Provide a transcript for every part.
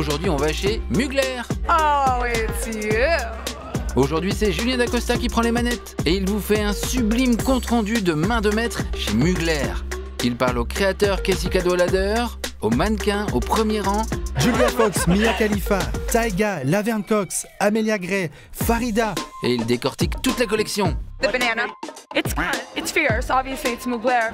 aujourd'hui on va chez Mugler. Oh, it's you. Aujourd'hui, c'est Julien Da Costa qui prend les manettes et il vous fait un sublime compte-rendu de main de maître chez Mugler. Il parle au créateur Casey Cadwallader, aux mannequins au premier rang, Julia Fox, Mia Khalifa, Tyga, Laverne Cox, Amelia Gray, Farida. Et il décortique toute la collection. The banana. It's fierce. Obviously, it's Mugler.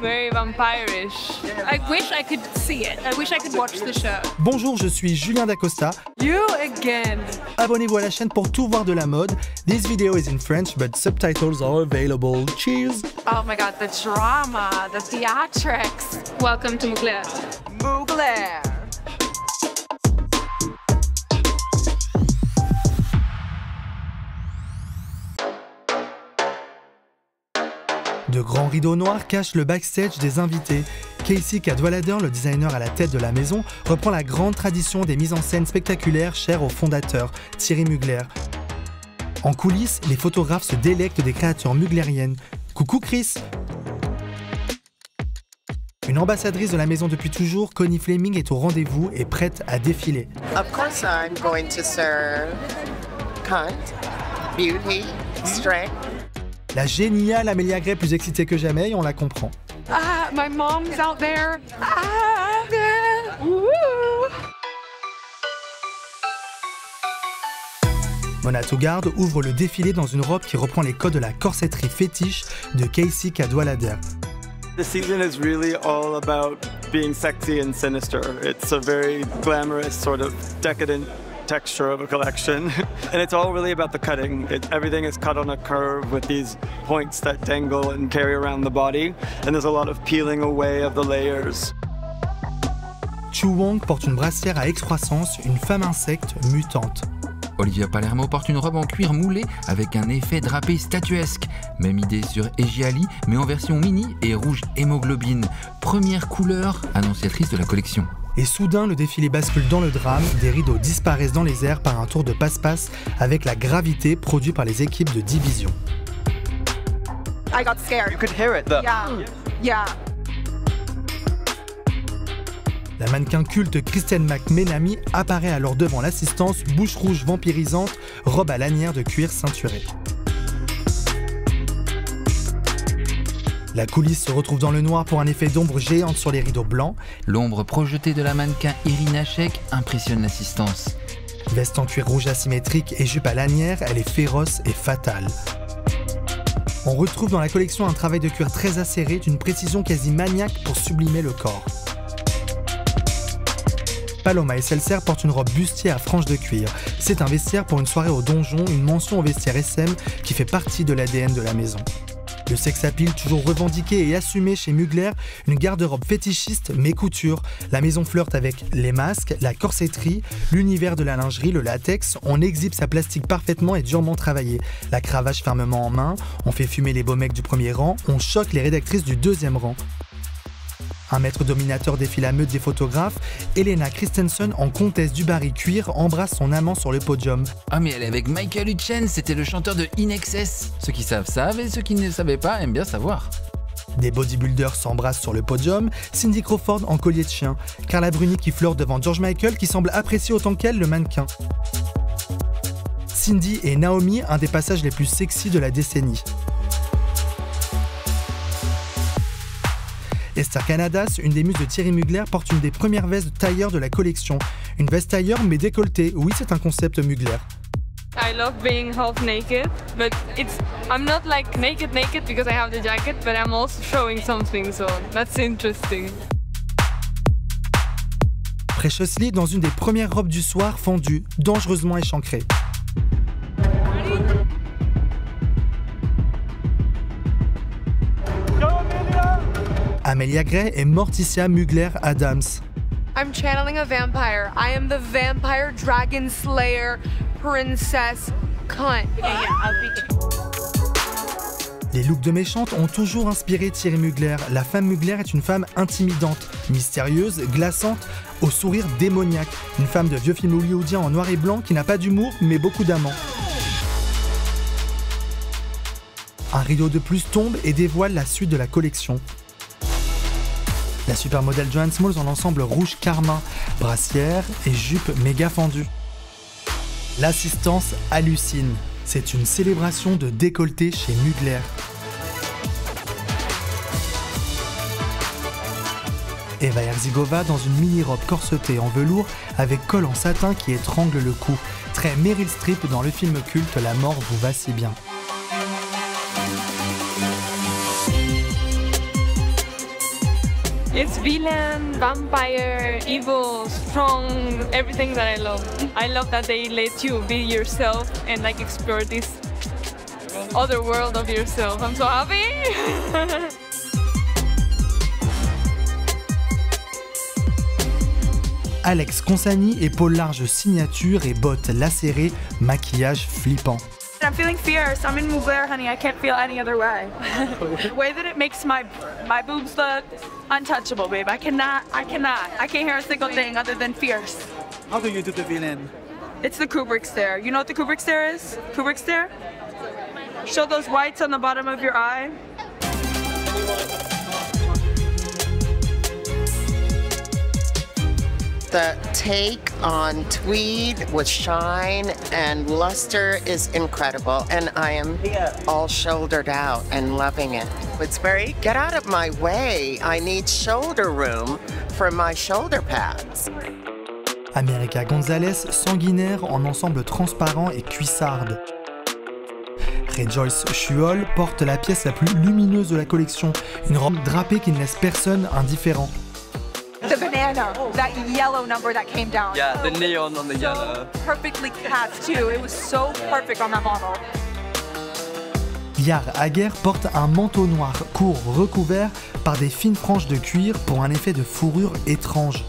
Very vampirish. I wish I could see it. I wish I could watch the show. Bonjour, je suis Julien Da Costa. You again. Abonnez-vous à la chaîne pour tout voir de la mode. This video is in French, but subtitles are available. Cheers. Oh my God, the drama, the theatrics. Welcome to Mugler. Mugler. De grands rideaux noirs cachent le backstage des invités. Casey Cadwallader, le designer à la tête de la maison, reprend la grande tradition des mises en scène spectaculaires chères au fondateur, Thierry Mugler. En coulisses, les photographes se délectent des créatures muglériennes. Coucou Chris! Une ambassadrice de la maison depuis toujours, Connie Fleming est au rendez-vous et prête à défiler. Of course I'm going to serve cunt, beauty, strength. La géniale Amelia Gray, plus excitée que jamais, et on la comprend. Ah, my mom's out there. Ah, Mona Tougard ouvre le défilé dans une robe qui reprend les codes de la corsetterie fétiche de Casey Cadwallader. The season is really all about being sexy and sinister. It's a very glamorous sort of decadent texture of a collection, and it's all really about the cutting. Everything is cut on a curve with these points that dangle and carry around the body, and there's a lot of peeling away of the layers. Chu Wong porte une brassière à excroissance, une femme insecte mutante. Olivia Palermo porte une robe en cuir moulé avec un effet drapé statuesque. Même idée sur Egy Ali, mais en version mini et rouge hémoglobine. Première couleur annonciatrice de la collection. Et soudain, le défilé bascule dans le drame, des rideaux disparaissent dans les airs par un tour de passe-passe avec la gravité produite par les équipes de division. I got scared. You could hear it, though. Yeah. Yeah. La mannequin culte Kristen McMenamy apparaît alors devant l'assistance, bouche rouge vampirisante, robe à lanière de cuir ceinturée. La coulisse se retrouve dans le noir pour un effet d'ombre géante sur les rideaux blancs. L'ombre projetée de la mannequin Irina Sheik impressionne l'assistance. Veste en cuir rouge asymétrique et jupe à lanière, elle est féroce et fatale. On retrouve dans la collection un travail de cuir très acéré, d'une précision quasi maniaque pour sublimer le corps. Paloma Elsesser porte une robe bustier à franges de cuir. C'est un vestiaire pour une soirée au donjon, une mention au vestiaire SM qui fait partie de l'ADN de la maison. Le sex-appeal toujours revendiqué et assumé chez Mugler, une garde-robe fétichiste mais couture. La maison flirte avec les masques, la corsetterie, l'univers de la lingerie, le latex. On exhibe sa plastique parfaitement et durement travaillée. La cravache fermement en main, on fait fumer les beaux mecs du premier rang, on choque les rédactrices du deuxième rang. Un maître dominateur défie la meute des photographes. Helena Christensen, en comtesse du Barry cuir, embrasse son amant sur le podium. Ah mais elle est avec Michael Hutchence, c'était le chanteur de In Excess. Ceux qui savent savent et ceux qui ne savaient pas aiment bien savoir. Des bodybuilders s'embrassent sur le podium, Cindy Crawford en collier de chien, Carla Bruni qui flirte devant George Michael qui semble apprécier autant qu'elle le mannequin. Cindy et Naomi, un des passages les plus sexy de la décennie. Esther Canadas, une des muses de Thierry Mugler, porte une des premières vestes tailleur de la collection. Une veste tailleur mais décolletée, oui, c'est un concept Mugler. I love being half naked, but I'm not like naked naked because I have the jacket, but I'm also showing something, so that's interesting. Preciously dans une des premières robes du soir, fendue, dangereusement échancrée. Amelia Gray et Morticia Mugler Adams. I'm channeling a vampire. I am the vampire dragon slayer princess cunt. Les looks de méchante ont toujours inspiré Thierry Mugler. La femme Mugler est une femme intimidante, mystérieuse, glaçante, au sourire démoniaque. Une femme de vieux film hollywoodien en noir et blanc qui n'a pas d'humour mais beaucoup d'amants. Un rideau de plus tombe et dévoile la suite de la collection. La supermodèle Joan Smalls en ensemble rouge carmin, brassière et jupe méga fendue. L'assistance hallucine. C'est une célébration de décolleté chez Mugler. Eva Herzigová dans une mini-robe corsetée en velours avec col en satin qui étrangle le cou. Très Meryl Streep dans le film culte La mort vous va si bien. It's villain, vampire, evil, strong, everything that I love. I love that they let you be yourself and like explore this other world of yourself. I'm so happy! Alex Consani, épaules larges signature et bottes lacérées, maquillage flippant. I'm feeling fierce. I'm in Mugler, honey. I can't feel any other way. The way that it makes my boobs look untouchable, babe. I cannot. I can't hear a single thing other than fierce. How do you do the villain? It's the Kubrick stare. You know what the Kubrick stare is? Kubrick stare? Show those whites on the bottom of your eye. The take on tweed with shine and luster is incredible, and I am all shouldered out and loving it. It's very, get out of my way, I need shoulder room for my shoulder pads. America Gonzalez, sanguinaire en ensemble transparent et cuissarde. Rejoice Schuholz porte la pièce la plus lumineuse de la collection, une robe drapée qui ne laisse personne indifférent. The banana, that yellow number that came down. Yeah, the neon on the yellow. Perfectly cast too. It was so perfect on that model. Yar Aguer porte un manteau noir court recouvert par des fines franges de cuir pour un effet de fourrure étrange.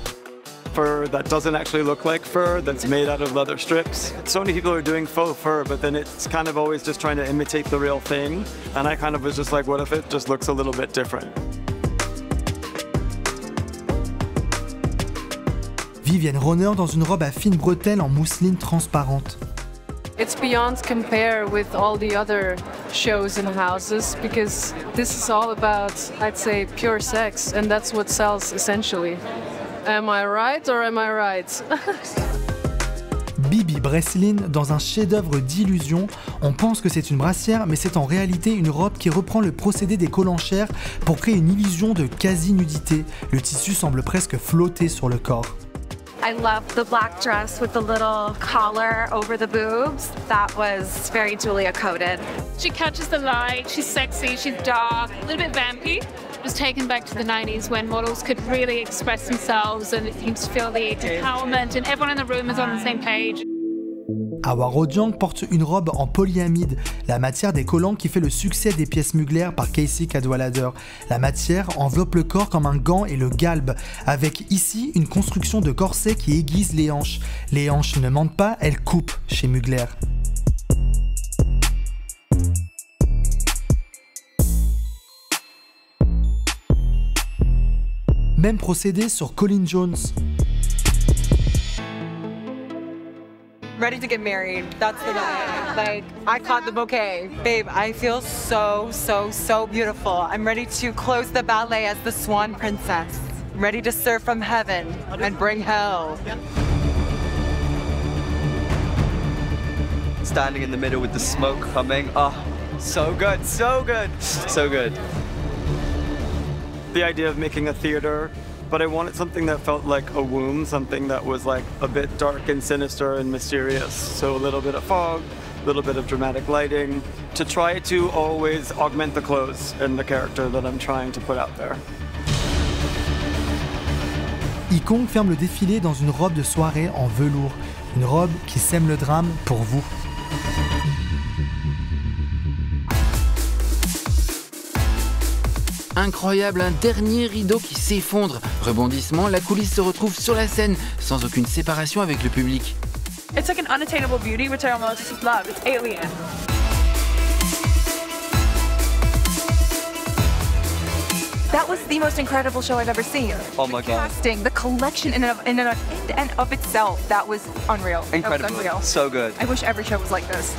Fur that doesn't actually look like fur, that's made out of leather strips. So many people are doing faux fur, but then it's kind of always just trying to imitate the real thing. And I kind of was just like, what if it just looks a little bit different? Vivienne Rohner dans une robe à fines bretelles en mousseline transparente. It's beyond compare with all the other shows and houses because this is all about, I'd say, pure sex, and that's what sells essentially. Am I right or am I right? Bibi Breslin dans un chef-d'œuvre d'illusion. On pense que c'est une brassière, mais c'est en réalité une robe qui reprend le procédé des colanchères pour créer une illusion de quasi-nudité. Le tissu semble presque flotter sur le corps. I loved the black dress with the little collar over the boobs. That was very Julia coded. She catches the light, she's sexy, she's dark, a little bit vampy. It was taken back to the 90s when models could really express themselves and you just feel the empowerment and everyone in the room is on the same page. Awa Rodiang porte une robe en polyamide, la matière des collants qui fait le succès des pièces Mugler par Casey Cadwallader. La matière enveloppe le corps comme un gant et le galbe, avec ici une construction de corset qui aiguise les hanches. Les hanches ne mentent pas, elles coupent chez Mugler. Même procédé sur Colin Jones. Ready to get married, that's the vibe. Like, I caught the bouquet. Babe, I feel so beautiful. I'm ready to close the ballet as the swan princess. I'm ready to serve from heaven and bring hell. Standing in the middle with the smoke coming, oh, so good. The idea of making a theater, but I wanted something that felt like a womb, something that was like a bit dark and sinister and mysterious. So a little bit of fog, a little bit of dramatic lighting, to try to always augment the clothes and the character that I'm trying to put out there. Y-Kong ferme le défilé dans une robe de soirée en velours, une robe qui sème le drame pour vous. Incroyable, un dernier rideau qui s'effondre. Rebondissement, la coulisse se retrouve sur la scène, sans aucune séparation avec le public. It's like an unattainable beauty, which I almost love. It's alien. That was the most incredible show I've ever seen. Oh my God. Casting, the collection in and of itself, that was unreal. Incredible. That was unreal. So good. I wish every show was like this.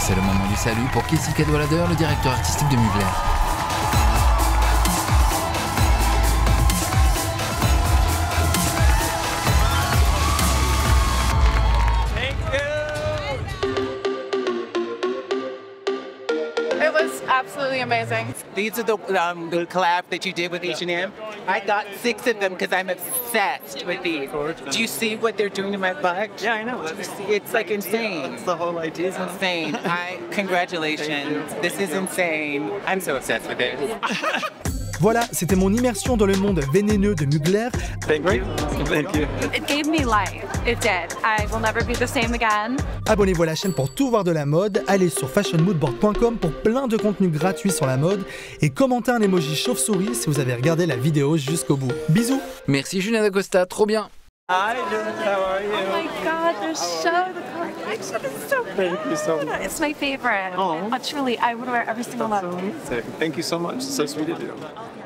C'est le moment du salut pour Casey Cadwallader, le directeur artistique de Mugler. It was absolutely amazing. These are the collab that you did with H&M. I got 6 of them because I'm obsessed with these. Do you see what they're doing to my butt? Yeah, I know. It's like insane. That's the whole idea. It's insane. Congratulations. This is insane. I'm so obsessed with it. Voilà, c'était mon immersion dans le monde vénéneux de Mugler. Thank you. Thank you. It gave me life. It did. I will never be the same again. Abonnez-vous à la chaîne pour tout voir de la mode. Allez sur fashionmoodboard.com pour plein de contenus gratuits sur la mode et commentez un emoji chauve-souris si vous avez regardé la vidéo jusqu'au bout. Bisous. Merci Julien Da Costa, trop bien. Hi, Julien, how are you? Oh my God, your show, the collection is so good. Thank you so much. It's my favorite. Oh, truly, I would wear every single one. Thank you so much. So sweet of you.